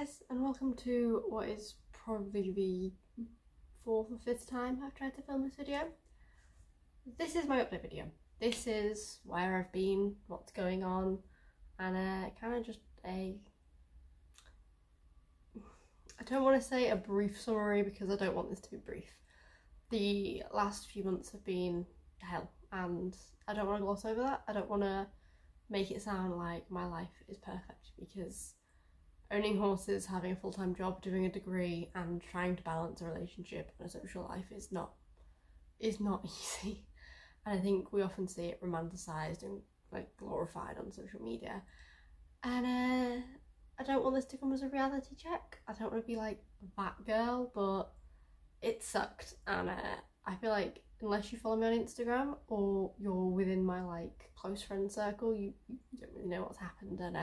Chris, and welcome to what is probably the fourth or fifth time I've tried to film this video. This is my update video. This is where I've been, what's going on, and kind of just a... I don't want to say a brief summary because I don't want this to be brief. The last few months have been hell, and I don't want to gloss over that. I don't want to make it sound like my life is perfect, because owning horses, having a full-time job, doing a degree, and trying to balance a relationship and a social life is not easy. And I think we often see it romanticised and like glorified on social media. And I don't want this to come as a reality check. I don't want to be like that girl, but it sucked. And I feel like unless you follow me on Instagram or you're within my like close friend circle, you don't really know what's happened. And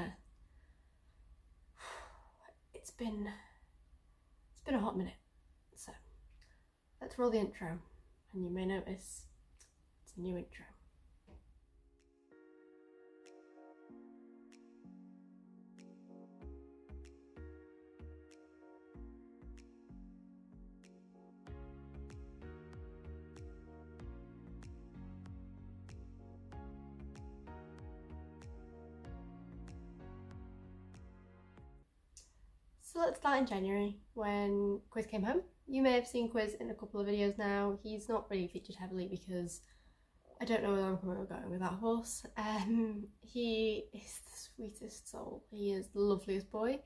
it's been a hot minute. So let's roll the intro, and you may notice it's a new intro. So let's start in January when Quiz came home. You may have seen Quiz in a couple of videos now. He's not really featured heavily because I don't know where I'm coming or going with that horse. He is the sweetest soul. He is the loveliest boy.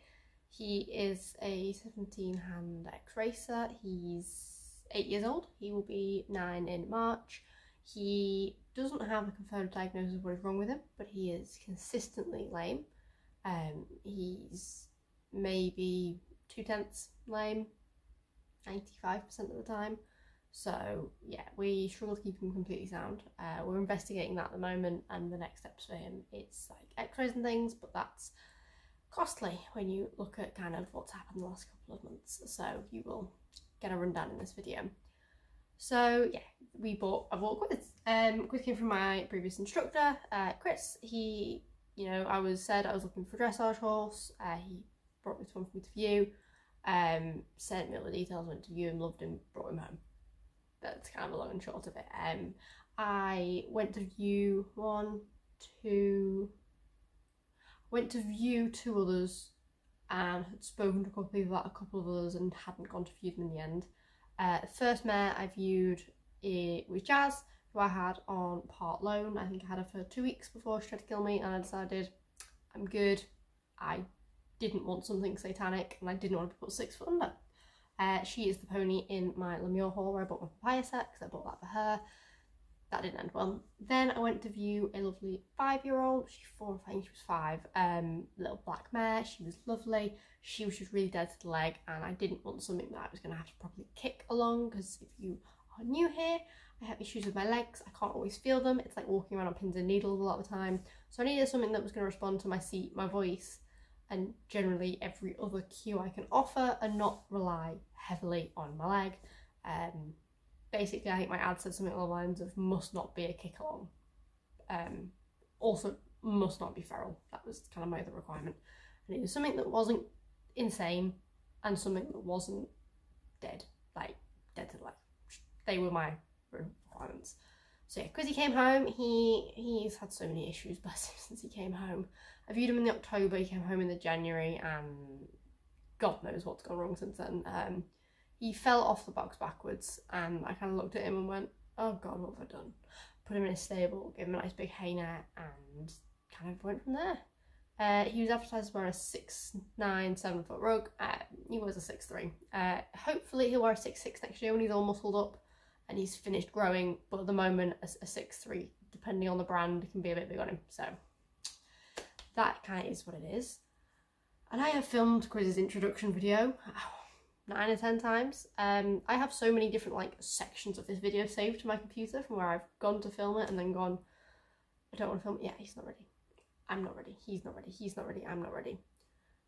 He is a 17-hand ex-racer. He's 8 years old. He will be 9 in March. He doesn't have a confirmed diagnosis of what is wrong with him, but he is consistently lame. He's maybe 2/10 lame 95% of the time, so yeah, we struggle to keep him completely sound. We're investigating that at the moment, and the next steps for him it's like x-rays and things, but that's costly when you look at kind of what's happened the last couple of months, so you will get a rundown in this video. So yeah, I bought Quiz. Quiz came from my previous instructor, Chris. He, you know, I was looking for a dressage horse. He brought this one for me to view, sent me all the details, went to view him, loved him, brought him home. That's kind of the long and short of it. I went to view two others and had spoken to a couple of people about a couple of others and hadn't gone to view them in the end. The first mare I viewed was Jazz, who I had on part loan. I think I had her for 2 weeks before she tried to kill me, and I decided I'm good. I didn't want something satanic, and I didn't want to put 6 foot under. She is the pony in my Lemieux Hall where I bought my papaya set, because I bought that for her. That didn't end well. Then I went to view a lovely 5-year-old, she's 4, I think she was 5, little black mare. She was lovely. She was just really dead to the leg, and I didn't want something that I was going to have to probably kick along, because if you are new here, I have issues with my legs. I can't always feel them. It's like walking around on pins and needles a lot of the time. So I needed something that was going to respond to my seat, my voice, and generally every other cue I can offer, and not rely heavily on my leg. Basically, I think my ad said something along the lines of must not be a kick along. Also, must not be feral. That was kind of my other requirement. And it was something that wasn't insane and something that wasn't dead, like dead to the leg. They were my requirements. So yeah, Quizzy came home. He's had so many issues, bless him, since he came home. I viewed him in the October, he came home in the January, and God knows what's gone wrong since then. He fell off the box backwards, and I kind of looked at him and went, oh God, what have I done? Put him in a stable, gave him a nice big hay net, and kind of went from there. He was advertised wearing a 6'9", 7-foot rug. He wears a 6'3". Hopefully he'll wear a 6'6" next year when he's all muscled up and he's finished growing, but at the moment a 6'3", depending on the brand, can be a bit big on him, so that kind of is what it is. And I have filmed Quiz's introduction video 9 or 10 times. I have so many different like sections of this video saved to my computer from where I've gone to film it and then gone, I don't want to film it. Yeah, he's not ready. I'm not ready. He's not ready. He's not ready. I'm not ready.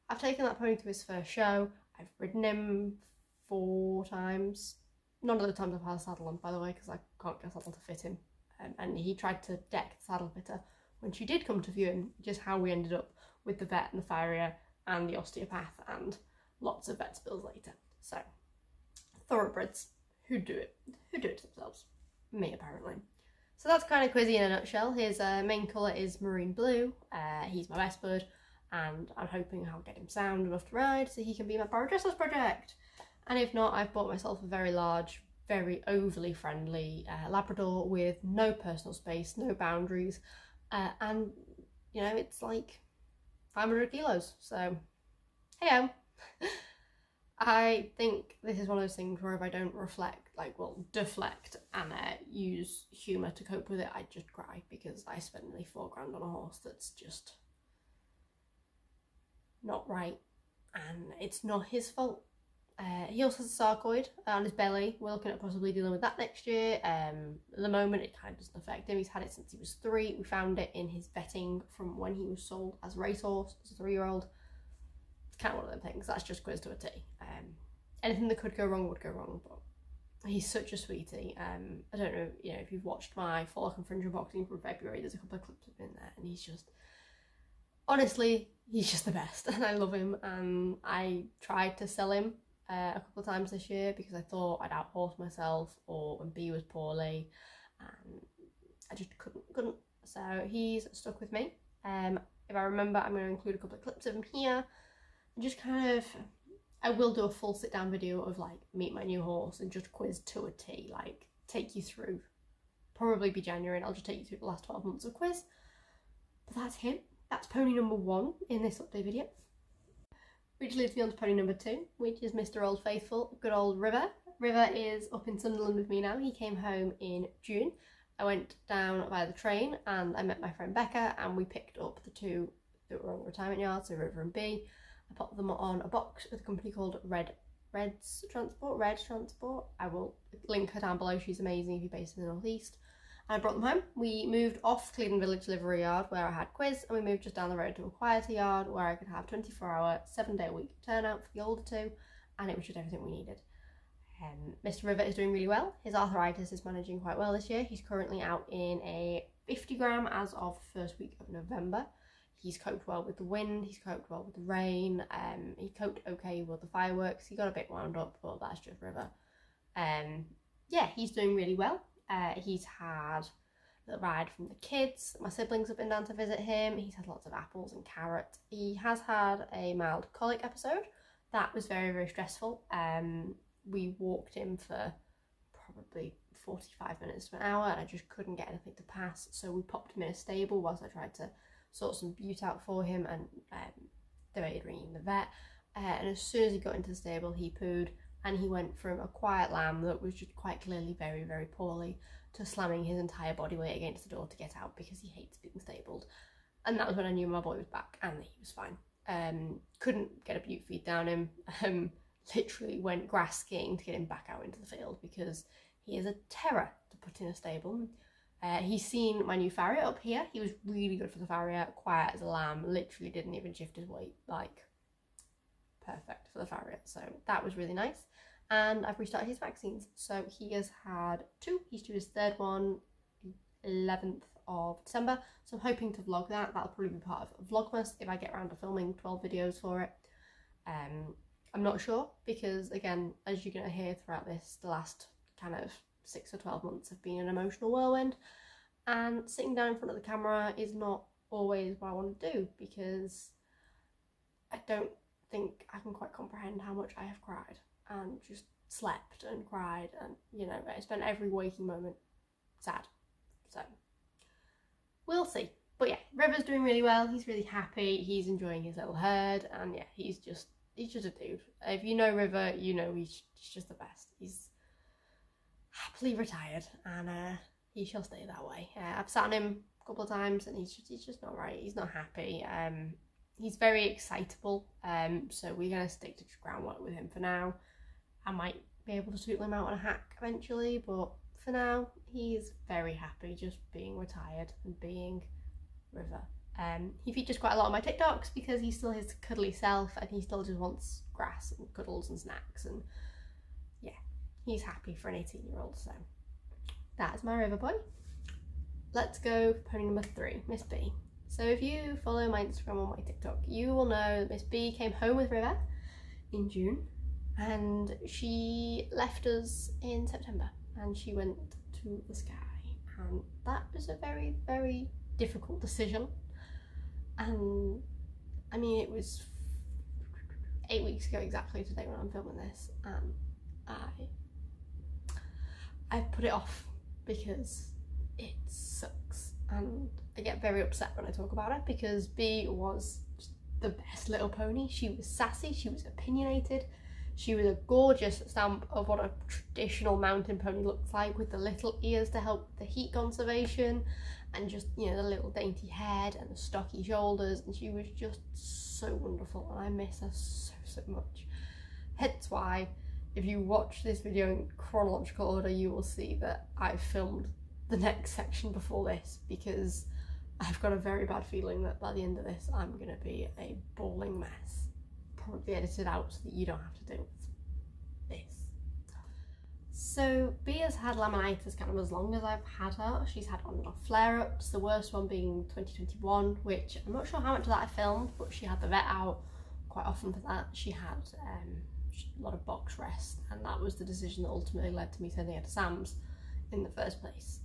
I've taken that pony to his first show. I've ridden him 4 times. None of the times I've had a saddle on, by the way, because I can't get a saddle to fit him. And he tried to deck the saddle fitter when she did come to view him, just how we ended up with the vet and the farrier and the osteopath and lots of vet bills later. So thoroughbreds who do it themselves. Me, apparently. So that's kind of Quizzy in a nutshell. His main colour is marine blue. He's my best bud, and I'm hoping I'll get him sound enough to ride so he can be my paradressers project. And if not, I've bought myself a very large, very overly friendly Labrador with no personal space, no boundaries, and you know, it's like 500 kilos, so hey-o. I think this is one of those things where if I don't deflect and use humour to cope with it, I just cry, because I spent nearly £4,000 on a horse that's just not right, and it's not his fault. He also has a sarcoid on his belly. We're looking at possibly dealing with that next year. At the moment it kind of doesn't affect him. He's had it since he was 3. We found it in his vetting from when he was sold as a racehorse as a 3-year-old. It's kind of one of those things. That's just Quiz to a T. Anything that could go wrong would go wrong, but he's such a sweetie. I don't know, you know, if you've watched my Forelock and Fringe unboxing from February, there's a couple of clips of him in there, and he's just, honestly, he's just the best, and I love him. And I tried to sell him a couple of times this year because I thought I'd out-horse myself, or when B was poorly, and I just couldn't. So he's stuck with me. If I remember, I'm going to include a couple of clips of him here, and just kind of, I will do a full sit-down video of like meet my new horse and just Quiz to a T, like take you through, probably be January, and I'll just take you through the last 12 months of Quiz. But that's him. That's pony number 1 in this update video. Which leads me on to pony number 2, which is Mr. Old Faithful, good old River. River is up in Sunderland with me now. He came home in June. I went down by the train and I met my friend Becca, and we picked up the 2 that were on the retirement yard, so River and B. I popped them on a box with a company called Red's Transport. I will link her down below. She's amazing if you're based in the northeast. I brought them home. We moved off Cleveland Village Livery Yard where I had Quiz, and we moved just down the road to a quieter yard where I could have 24-hour, 7-day-a-week turnout for the older 2, and it was just everything we needed. Mr. River is doing really well. His arthritis is managing quite well this year. He's currently out in a 50-gram as of the first week of November. He's coped well with the wind, he's coped well with the rain, he coped okay with the fireworks. He got a bit wound up, but that's just River. Yeah, he's doing really well. He's had the ride from the kids. My siblings have been down to visit him. He's had lots of apples and carrots. He has had a mild colic episode. That was very, very stressful. We walked him for probably 45 minutes to an hour, and I just couldn't get anything to pass. So we popped him in a stable whilst I tried to sort some bute out for him, and they were ringing the vet. And as soon as he got into the stable, he pooed. And he went from a quiet lamb that was just quite clearly very, very poorly to slamming his entire body weight against the door to get out because he hates being stabled. And that was when I knew my boy was back and that he was fine. Couldn't get a butte feed down him. Literally went grass skiing to get him back out into the field because he is a terror to put in a stable. He's seen my new farrier up here. He was really good for the farrier, quiet as a lamb, literally didn't even shift his weight, like perfect for the farrier. So that was really nice. And I've restarted his vaccines, so he has had 2. He's due his 3rd one 11th of December, so I'm hoping to vlog that. That'll probably be part of Vlogmas if I get around to filming 12 videos for it. I'm not sure, because again, as you're going to hear throughout this, the last kind of 6 or 12 months have been an emotional whirlwind, and sitting down in front of the camera is not always what I want to do, because I don't think I can quite comprehend how much I have cried and just slept and cried, and you know, I spent every waking moment sad. So we'll see. But yeah, River's doing really well. He's really happy. He's enjoying his little herd, and yeah, he's just a dude. If you know River, you know he's just the best. He's happily retired, and he shall stay that way. I've sat on him a couple of times, and he's just not right. He's not happy. He's very excitable, so we're going to stick to groundwork with him for now. I might be able to tootle him out on a hack eventually, but for now, he's very happy just being retired and being River. He features quite a lot on my TikToks because he's still his cuddly self, and he still just wants grass and cuddles and snacks, and yeah, he's happy for an 18-year-old, so that is my River boy. Let's go for pony number 3, Miss B. So if you follow my Instagram or my TikTok, you will know that Miss B came home with River in June, and she left us in September and she went to the sky, and that was a very, very difficult decision. And I mean, it was 8 weeks ago exactly today when I'm filming this, and I put it off because it sucks, and I get very upset when I talk about it, because B was just the best little pony. She was sassy, she was opinionated, she was a gorgeous stamp of what a traditional mountain pony looks like, with the little ears to help with the heat conservation, and just, you know, the little dainty head and the stocky shoulders, and she was just so wonderful, and I miss her so, so much. Hence why, if you watch this video in chronological order, you will see that I filmed the next section before this, because I've got a very bad feeling that by the end of this I'm gonna be a bawling mess. Probably edited out so that you don't have to deal with this. So B has had laminitis kind of as long as I've had her. She's had on and off flare-ups, the worst one being 2021, which I'm not sure how much of that I filmed, but she had the vet out quite often for that. She had a lot of box rest, and that was the decision that ultimately led to me sending her to Sam's in the first place.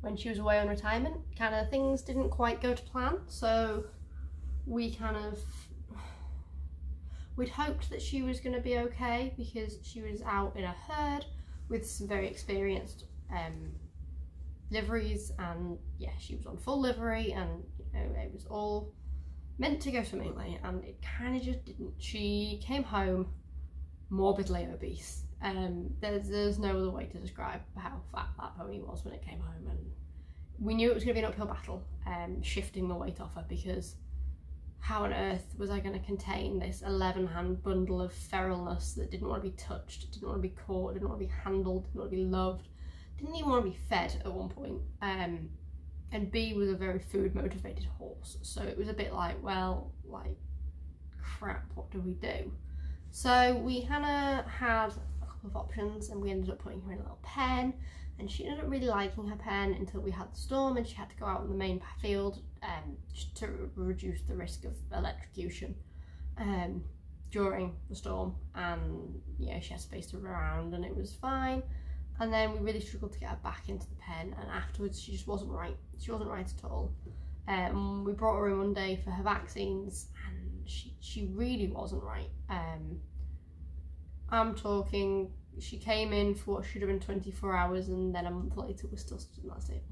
When she was away on retirement, kind of things didn't quite go to plan, so we'd hoped that she was going to be okay, because she was out in a herd with some very experienced liveries, and yeah, she was on full livery, and you know, it was all meant to go swimmingly, and it kind of just didn't. She came home morbidly obese. There's no other way to describe how fat that pony was when it came home, and we knew it was going to be an uphill battle shifting the weight off her, because how on earth was I going to contain this 11-hand bundle of feralness that didn't want to be touched, didn't want to be caught, didn't want to be handled, didn't want to be loved, didn't even want to be fed at one point. And B was a very food motivated horse, so it was a bit like, well, like, crap, what do we do? So we kinda had of options, and we ended up putting her in a little pen, and she ended up really liking her pen until we had the storm and she had to go out in the main field to reduce the risk of electrocution during the storm, and yeah, she had space around and it was fine. And then we really struggled to get her back into the pen, and afterwards she just wasn't right. She wasn't right at all. We brought her in one day for her vaccines, and she really wasn't right. I'm talking, she came in for what should have been 24 hours, and then a month later was still stood on that table.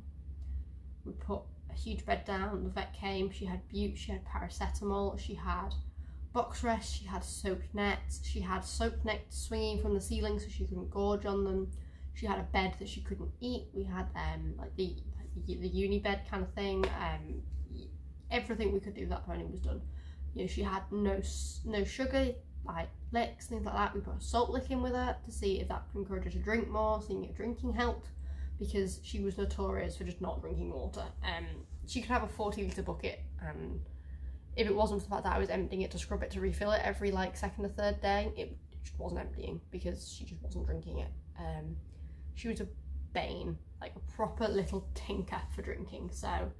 We put a huge bed down, the vet came, she had bute, she had paracetamol, she had box rest, she had soaked nets, she had soaked nets swinging from the ceiling so she couldn't gorge on them, she had a bed that she couldn't eat, we had like the uni bed kind of thing, everything we could do with that pony was done. You know, she had no sugar, like licks, things like that. We put a salt lick in with her to see if that encouraged her to drink more, seeing if drinking helped, because she was notorious for just not drinking water. She could have a 40-litre bucket, and if it wasn't for the fact that I was emptying it to scrub it to refill it every like second or third day, it just wasn't emptying because she just wasn't drinking it. She was a bane, like a proper little tinker for drinking, so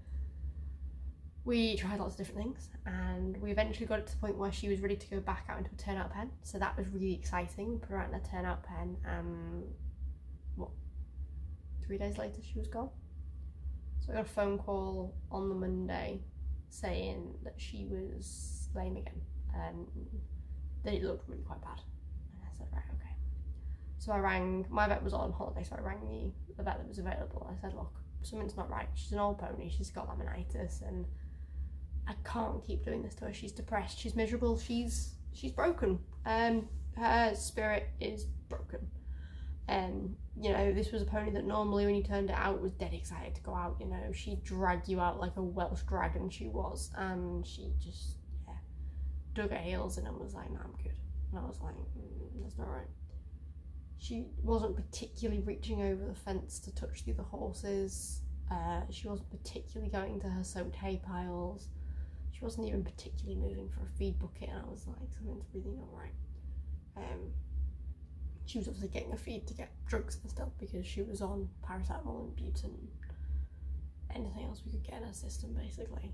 we tried lots of different things, and we eventually got it to the point where she was ready to go back out into a turnout pen, so that was really exciting. We put her out in a turnout pen, and what, 3 days later she was gone. So I got a phone call on the Monday saying that she was lame again, and that it looked really quite bad, and I said, right, okay. So I rang, my vet was on holiday, so I rang the vet that was available, and I said, look, something's not right, she's an old pony, she's got laminitis, and I can't keep doing this to her. She's depressed, she's miserable, she's broken. Her spirit is broken. You know, this was a pony that normally when you turned it out was dead excited to go out, you know, she'd drag you out like a Welsh dragon she was, and she just, yeah, dug her heels in and was like, no, I'm good. And I was like, that's not right. She wasn't particularly reaching over the fence to touch the other horses. She wasn't particularly going to her soaked hay piles. She wasn't even particularly moving for a feed bucket, and I was like, something's really not right. She was obviously getting a feed to get drugs and stuff because she was on paracetamol and bute and anything else we could get in her system, basically.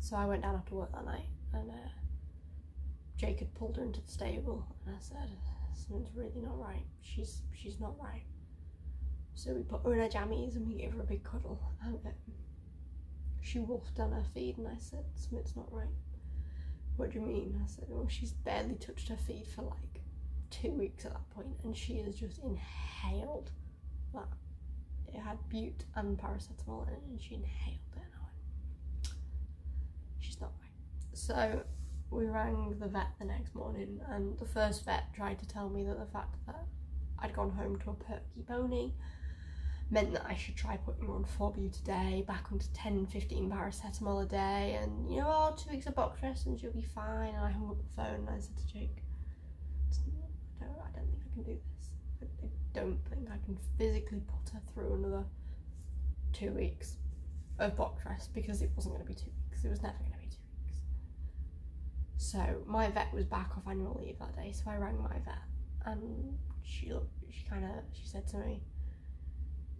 So I went down after work that night, and Jake had pulled her into the stable, and I said, something's really not right. She's not right. So we put her in her jammies and we gave her a big cuddle, and she wolfed down her feed, and I said, something's not right. What do you mean? I said, well, she's barely touched her feed for like 2 weeks at that point, and she has just inhaled that. It had bute and paracetamol in it, and she inhaled it, and I went, she's not right. So we rang the vet the next morning, and the first vet tried to tell me that the fact that I'd gone home to a perky pony meant that I should try putting her on 4 bute a day, back onto 10-15 paracetamol a day, and, you know, oh, 2 weeks of box rest and she'll be fine. And I hung up the phone and I said to Jake, I don't think I can do this. I don't think I can physically put her through another 2 weeks of box rest, because it wasn't going to be 2 weeks. It was never going to be 2 weeks. So my vet was back off annual leave that day, so I rang my vet, and she said to me,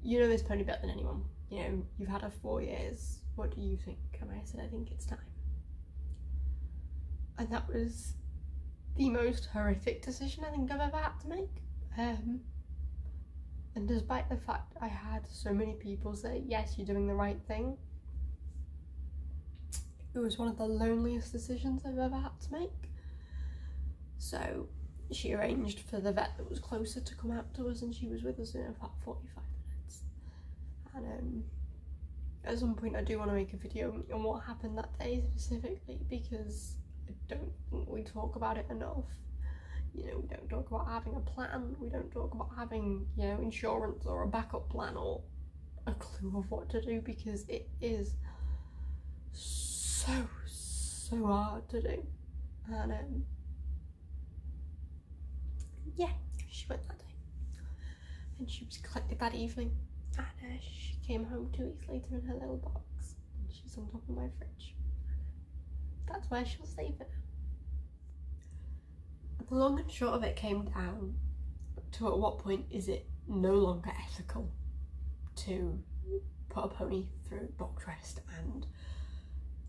you know this pony better than anyone, you know, you've had her 4 years, what do you think? And I said, I think it's time. And that was the most horrific decision I think I've ever had to make. And despite the fact I had so many people say, yes, you're doing the right thing, it was one of the loneliest decisions I've ever had to make. So she arranged for the vet that was closer to come out to us, and she was with us in about 45 minutes. And at some point I do want to make a video on what happened that day specifically, because I don't think we talk about it enough. You know, we don't talk about having a plan, we don't talk about having, you know, insurance or a backup plan or a clue of what to do, because it is so hard to do. And yeah, she went that day, and she was collected that evening, and she came home 2 weeks later in her little box, and she's on top of my fridge. That's where she'll stay for now. The long and short of it came down to, at what point is it no longer ethical to put a pony through box rest and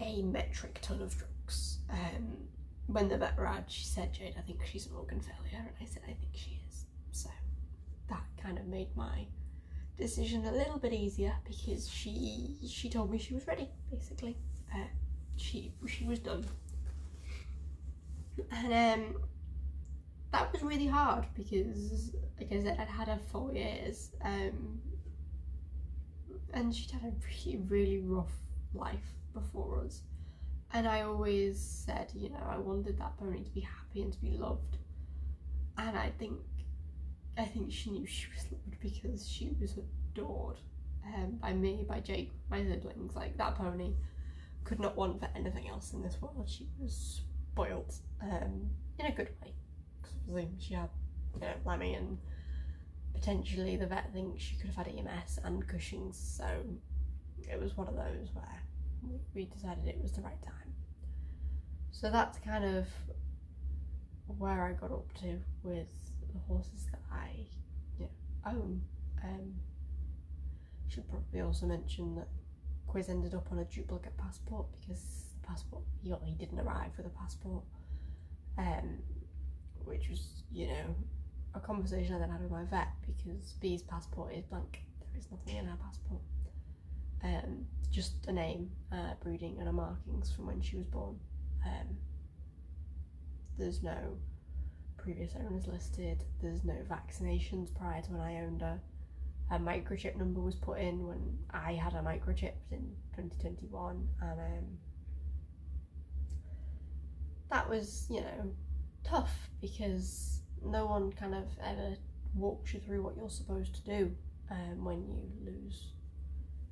a metric ton of drugs? When the vet arrived, she said, Jade, I think she's an organ failure, and I said, I think she is. So that kind of made my decision a little bit easier, because she told me she was ready, basically. She was done. And that was really hard, because, like I said, I'd had her 4 years, and she'd had a really rough life before us. And I always said, you know, I wanted that pony to be happy and to be loved, and I think she knew she was loved, because she was adored by me, by Jake, my siblings. Like, that pony could not want for anything else in this world. She was spoiled, in a good way, because she had, you know, Lemmy, and potentially the vet thinks she could have had EMS and Cushing's, so it was one of those where we decided it was the right time. So that's kind of where I got up to with the horses that I, you know, own. Should probably also mention that Quiz ended up on a duplicate passport, because the passport he didn't arrive with a passport, which was, you know, a conversation I then had with my vet, because B's passport is blank. There is nothing in her passport. Just a name, breeding, and her markings from when she was born. There's no previous owners listed, there's no vaccinations prior to when I owned her. Her microchip number was put in when I had her microchipped in 2021, and that was, you know, tough, because no one kind of ever walks you through what you're supposed to do when you lose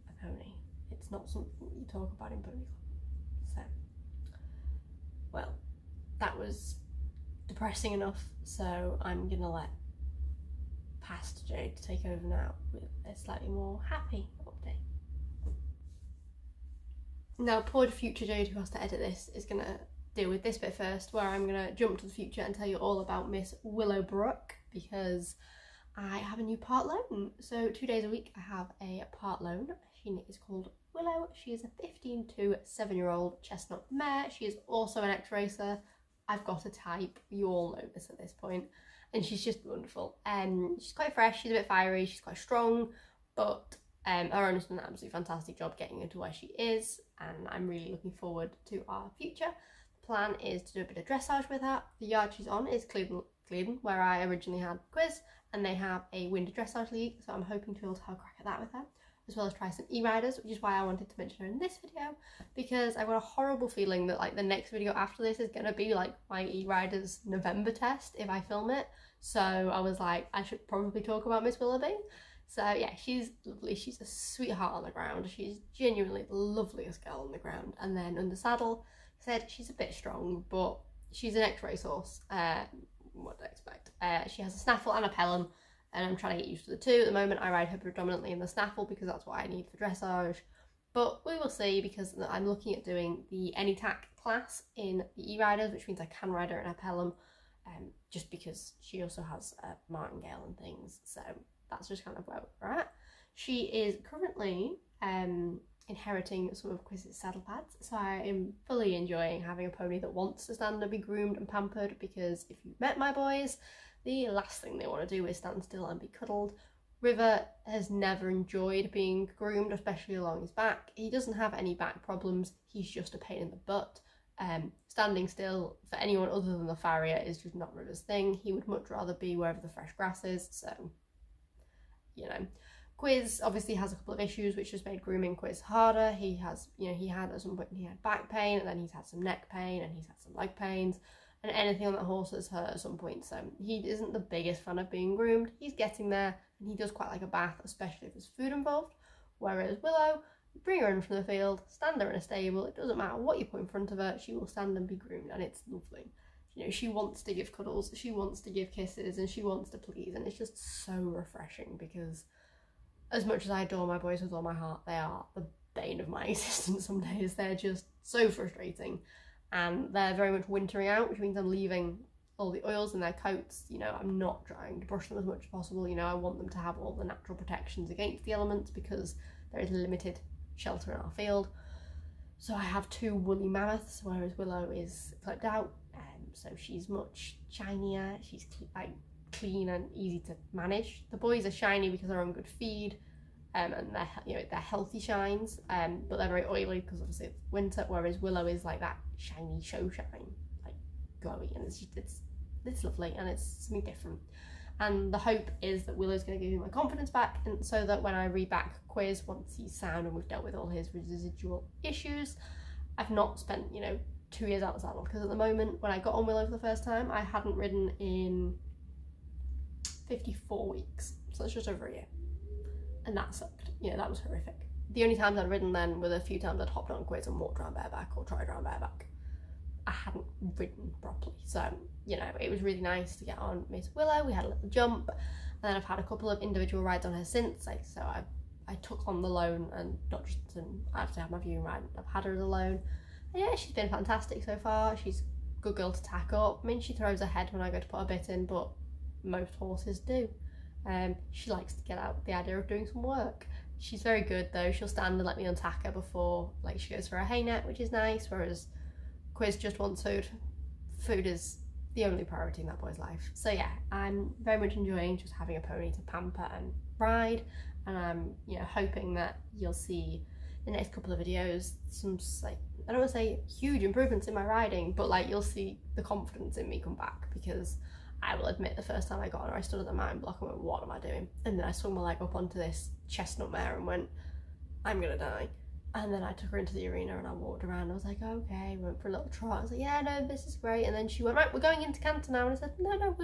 a pony. It's not something you talk about in pony club. So, well, that was depressing enough, so I'm gonna let past Jade to take over now with a slightly more happy update. Now, poor future Jade, who has to edit this, is gonna deal with this bit first, where I'm gonna jump to the future and tell you all about Miss Willowbrook, because I have a new part loan. So 2 days a week I have a part loan. She is called Willow. She is a 15-2 7-year-old chestnut mare. She is also an ex-racer, I've got a type, you all know this at this point, and she's just wonderful. She's quite fresh, she's a bit fiery, she's quite strong, but her owner's done an absolutely fantastic job getting her to where she is, and I'm really looking forward to our future. The plan is to do a bit of dressage with her. The yard she's on is Cleveland, where I originally had Quiz, and they have a winter dressage league, so I'm hoping to be able to have a crack at that with her, as well as try some E-Riders, which is why I wanted to mention her in this video, because I've got a horrible feeling that like the next video after this is gonna be like my E-Riders November test if I film it. So I was like, I should probably talk about Miss Willoughby. So yeah, she's lovely, she's a sweetheart on the ground, she's genuinely the loveliest girl on the ground. And then under saddle, I said she's a bit strong, but she's an ex-racehorse, what do I expect? She has a snaffle and a pelham, and I'm trying to get used to the two. At the moment I ride her predominantly in the snaffle because that's what I need for dressage, but we will see, because I'm looking at doing the AnyTac class in the E-Riders, which means I can ride her in her pelham, just because she also has a martingale and things, so that's just kind of where we're at. She is currently inheriting some of Chris's saddle pads, so I am fully enjoying having a pony that wants to stand and be groomed and pampered, because if you've met my boys, the last thing they want to do is stand still and be cuddled. River has never enjoyed being groomed, especially along his back. He doesn't have any back problems, he's just a pain in the butt. Standing still for anyone other than the farrier is just not River's thing. He would much rather be wherever the fresh grass is, so you know. Quiz obviously has a couple of issues which just made grooming Quiz harder. He has, you know, he had at some point he had back pain, and then he's had some neck pain, and he's had some leg pains, and anything on that horse has hurt at some point, so he isn't the biggest fan of being groomed. He's getting there, and he does quite like a bath, especially if there's food involved. Whereas Willow, bring her in from the field, stand her in a stable, it doesn't matter what you put in front of her, she will stand and be groomed, and it's lovely. You know, she wants to give cuddles, she wants to give kisses, and she wants to please, and it's just so refreshing, because as much as I adore my boys with all my heart, they are the bane of my existence some days. They're just so frustrating, and they're very much wintering out, which means I'm leaving all the oils in their coats. You know, I'm not trying to brush them as much as possible. You know, I want them to have all the natural protections against the elements, because there is limited shelter in our field. So I have two woolly mammoths, whereas Willow is clipped out, so she's much shinier, she's clean and easy to manage. The boys are shiny because they're on good feed, and they're, you know, they're healthy shines, but they're very oily because obviously it's winter, whereas Willow is like that shiny show shine, like glowy, and it's just, it's lovely, and it's something different. And the hope is that Willow's going to give me my confidence back, and so that when I reback Quiz, once he's sound and we've dealt with all his residual issues, I've not spent, you know, 2 years out of the saddle, because at the moment when I got on Willow for the first time I hadn't ridden in 54 weeks, so that's just over a year, and that sucked. You know, that was horrific. The only times I'd ridden then were the few times I'd hopped on Quiz and walked around bareback or tried around bareback. I hadn't ridden properly, so you know, it was really nice to get on Miss Willow. We had a little jump, and then I've had a couple of individual rides on her since, like, so I took on the loan, and not just I have to have my viewing ride, I've had her as a loan, and yeah, she's been fantastic so far. She's a good girl to tack up. I mean, she throws her head when I go to put a bit in, but most horses do. She likes to get out the idea of doing some work. She's very good though, she'll stand and let me untack her before, like, she goes for a hay net, which is nice, whereas Quiz just wants food. Food is the only priority in that boy's life. So yeah, I'm very much enjoying just having a pony to pamper and ride, and I'm, you know, hoping that you'll see the next couple of videos some, like, I don't want to say huge improvements in my riding, but like you'll see the confidence in me come back, because I will admit the first time I got on her I stood at the mountain block and went, what am I doing? And then I swung my leg up onto this chestnut mare and went, I'm gonna die. And then I took her into the arena and I walked around and I was like, okay, went for a little trot. I was like, yeah, no, this is great. And then she went, right, we're going into canter now. And I said, no,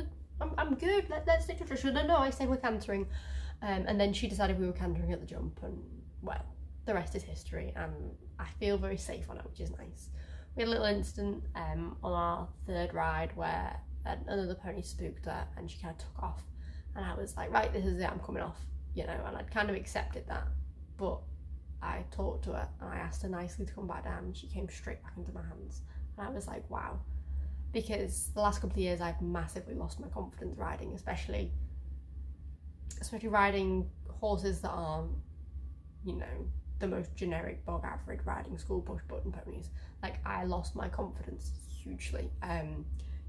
I'm good, let's stick to tradition. No, I said we're cantering. And then she decided we were cantering at the jump, and well, the rest is history, and I feel very safe on it, which is nice. We had a little incident on our third ride where another pony spooked her and she kind of took off, and I was like, right, this is it, I'm coming off, you know, and I'd kind of accepted that, but I talked to her and I asked her nicely to come back down, and she came straight back into my hands, and I was like, wow, because the last couple of years I've massively lost my confidence riding, especially riding horses that aren't, you know, the most generic bog average riding school bush button ponies. Like, I lost my confidence hugely.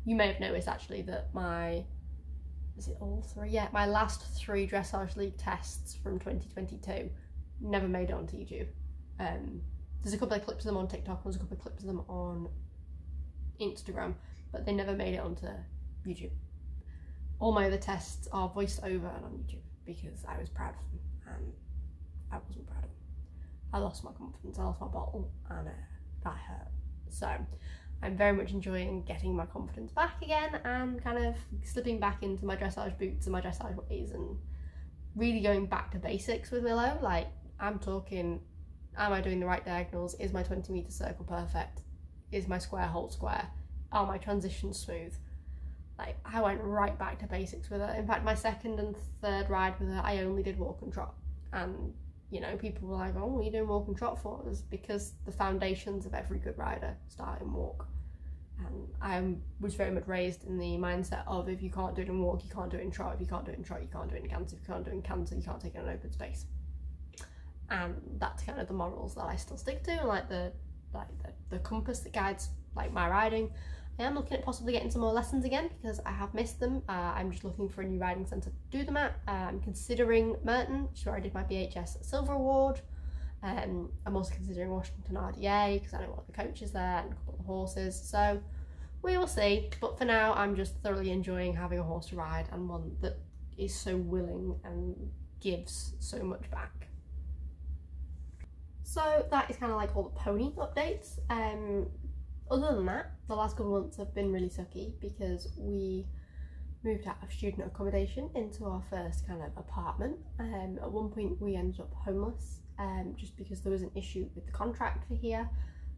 You may have noticed actually that my, is it all three? Yeah, my last three Dressage League tests from 2022 never made it onto YouTube. There's a couple of clips of them on TikTok, there's a couple of clips of them on Instagram, but they never made it onto YouTube. All my other tests are voiced over and on YouTube because I was proud of them and I wasn't proud of them. I lost my confidence, I lost my bottle, and that hurt. So I'm very much enjoying getting my confidence back again and kind of slipping back into my dressage boots and my dressage ways and really going back to basics with Willow. Like, I'm talking, am I doing the right diagonals? Is my 20-metre circle perfect? Is my square hold square? Are my transitions smooth? Like, I went right back to basics with her. In fact, my second and third ride with her, I only did walk and trot. And, you know, people were like, oh, what are you doing walk and trot for? It was because the foundations of every good rider start in walk. And I was very much raised in the mindset of, if you can't do it in walk, you can't do it in trot. If you can't do it in trot, you can't do it in canter. If you can't do it in canter, you can't take it in an open space. And that's kind of the morals that I still stick to, like the compass that guides like my riding. I am looking at possibly getting some more lessons again because I have missed them. I'm just looking for a new riding centre to do them at. I'm considering Merton, which is where I did my BHS Silver Award. I'm also considering Washington RDA because I know one of the coaches there and a couple of the horses. So we will see. But for now, I'm just thoroughly enjoying having a horse to ride and one that is so willing and gives so much back. So that is kind of like all the pony updates. Other than that, the last couple of months have been really sucky because we moved out of student accommodation into our first kind of apartment. At one point we ended up homeless just because there was an issue with the contract for here.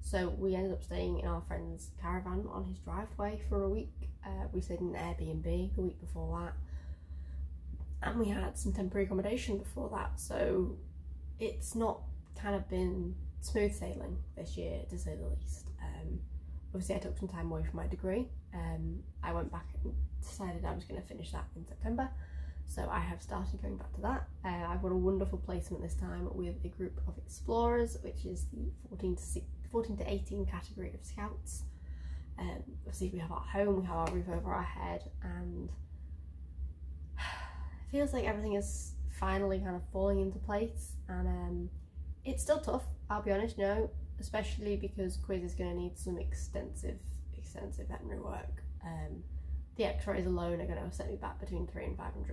So we ended up staying in our friend's caravan on his driveway for a week. We stayed in an Airbnb the week before that. And we had some temporary accommodation before that. So it's not kind of been smooth sailing this year, to say the least. Obviously I took some time away from my degree. I went back and decided I was going to finish that in September, so I have started going back to that. I've got a wonderful placement this time with a group of explorers, which is the 14 to 18 category of Scouts. Obviously we have our home, we have our roof over our head, and it feels like everything is finally kind of falling into place. And it's still tough, I'll be honest, you know, especially because Quiz is going to need some extensive veterinary work. The x-rays alone are going to set me back between £300 and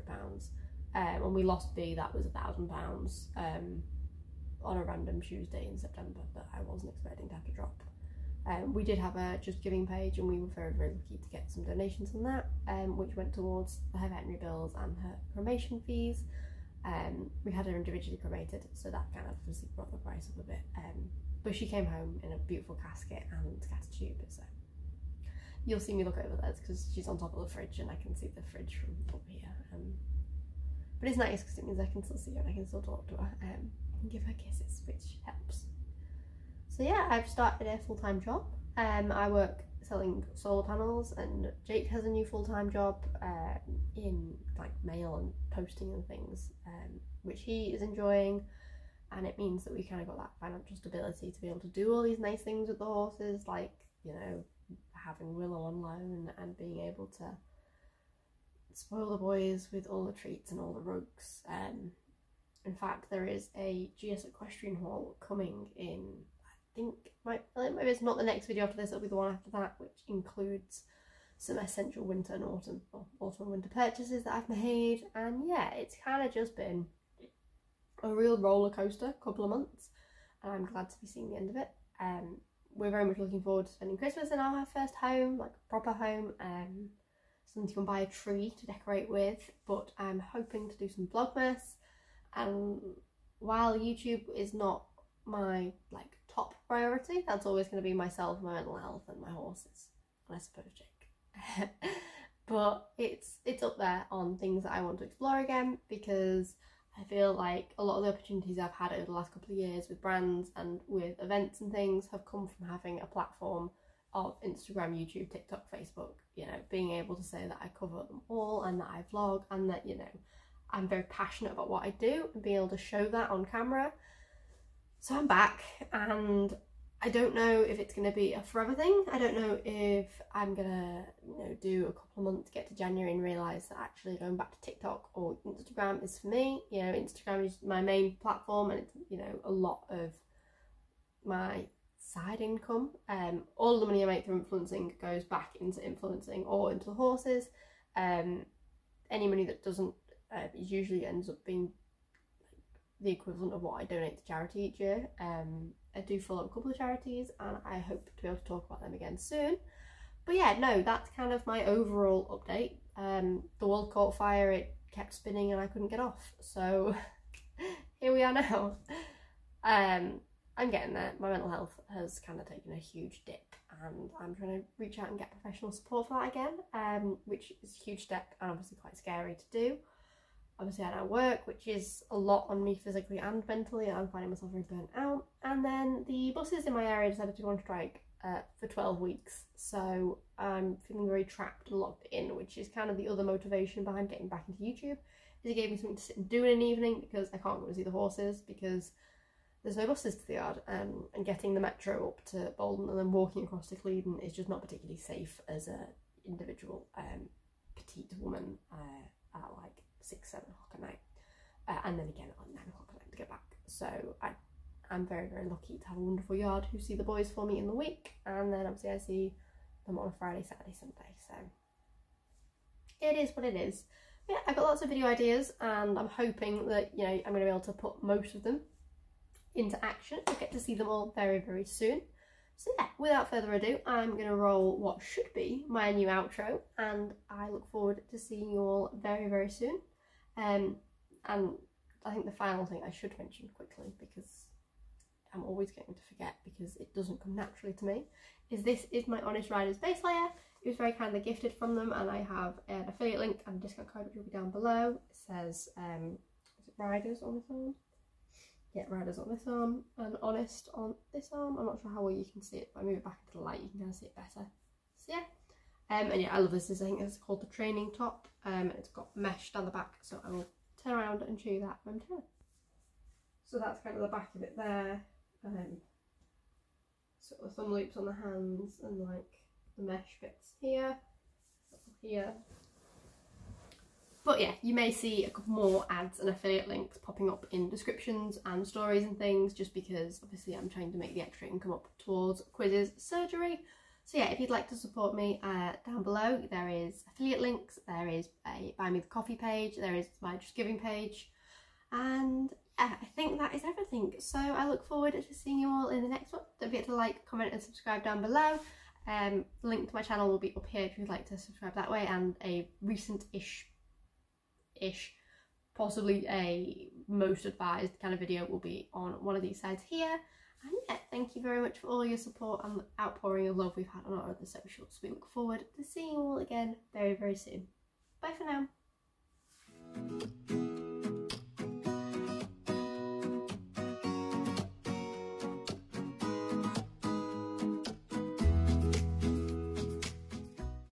£500. When we lost B, that was £1,000 on a random Tuesday in September that I wasn't expecting to have to drop. We did have a JustGiving page and we were very, very lucky to get some donations on that, which went towards her veterinary bills and her cremation fees. We had her individually cremated, so that kind of obviously brought the price up a bit. But she came home in a beautiful casket and scattered tube, so you'll see me look over there because she's on top of the fridge and I can see the fridge from up here. But it's nice because it means I can still see her and I can still talk to her and give her kisses, which helps. So yeah, I've started a full-time job. I work selling solar panels, and Jake has a new full-time job in like mail and posting and things, which he is enjoying. And it means that we kind of got that financial stability to be able to do all these nice things with the horses, like, you know, having Willow on loan and being able to spoil the boys with all the treats and all the rugs. In fact, there is a GS Equestrian haul coming in, I think, maybe it's not the next video after this, it'll be the one after that, which includes some essential winter and autumn and winter purchases that I've made. And yeah, it's kind of just been a real roller coaster couple of months, and I'm glad to be seeing the end of it. We're very much looking forward to spending Christmas in our first home, like a proper home, something you can buy a tree to decorate with. But I'm hoping to do some Vlogmas, and while YouTube is not my like top priority, that's always going to be myself, my mental health and my horses, and I suppose Jake. But it's up there on things that I want to explore again, because I feel like a lot of the opportunities I've had over the last couple of years with brands and with events and things have come from having a platform of Instagram, YouTube, TikTok, Facebook, you know, being able to say that I cover them all and that I vlog and that, you know, I'm very passionate about what I do and being able to show that on camera. So I'm back, and I don't know if it's going to be a forever thing. I don't know if I'm going to, you know, do a couple of months, get to January and realise that actually going back to TikTok or Instagram is for me. You know, Instagram is my main platform and it's, you know, a lot of my side income. All the money I make through influencing goes back into influencing or into the horses. Any money that doesn't usually ends up being the equivalent of what I donate to charity each year. I do follow a couple of charities and I hope to be able to talk about them again soon. But yeah, no, that's kind of my overall update. The world caught fire, it kept spinning and I couldn't get off. So here we are now. I'm getting there. My mental health has kind of taken a huge dip and I'm trying to reach out and get professional support for that again, which is a huge step and obviously quite scary to do. Obviously I now work, which is a lot on me physically and mentally, and I'm finding myself really burnt out. And then the buses in my area decided to go on strike for 12 weeks, so I'm feeling very trapped and locked in, which is kind of the other motivation behind getting back into YouTube. Is it gave me something to sit and do in an evening, because I can't go to see the horses because there's no buses to the yard, and getting the metro up to Bolton and then walking across to Cleveland is just not particularly safe as an individual petite woman at like 6-7 o'clock at night, and then again at 9 o'clock at night to get back. So I'm very, very lucky to have a wonderful yard who see the boys for me in the week, and then obviously I see them on a Friday, Saturday, Sunday. So it is what it is. But yeah, I've got lots of video ideas and I'm hoping that, you know, I'm going to be able to put most of them into action. I'll get to see them all very, very soon. So yeah, without further ado, I'm going to roll what should be my new outro, and I look forward to seeing you all very, very soon. And I think the final thing I should mention quickly, because I'm always going to forget because it doesn't come naturally to me, is this is my Honest Riders base layer. It was very kindly gifted from them, and I have an affiliate link and a discount code which will be down below. It says is it Riders on this arm? Yeah, Riders on this arm and Honest on this arm. I'm not sure how well you can see it, but I move it back into the light, you can kind of see it better. So yeah. And yeah, I love this. I think it's called the training top, and it's got mesh down the back, so I will turn around and show you that momentarily. So that's kind of the back of it there, sort of thumb loops on the hands and like the mesh bits here, here. But yeah, you may see a couple more ads and affiliate links popping up in descriptions and stories and things, just because obviously I'm trying to make the extra income up towards quizzes, surgery. So yeah, if you'd like to support me, down below there is affiliate links, there is a Buy Me the Coffee page, there is my JustGiving page, and I think that is everything. So I look forward to seeing you all in the next one. Don't forget to like, comment and subscribe down below. The link to my channel will be up here if you'd like to subscribe that way, and a recent-ish, possibly a most advised kind of video will be on one of these sides here. And yeah, thank you very much for all your support and the outpouring of love we've had on our other socials. We look forward to seeing you all again very, very soon. Bye for now.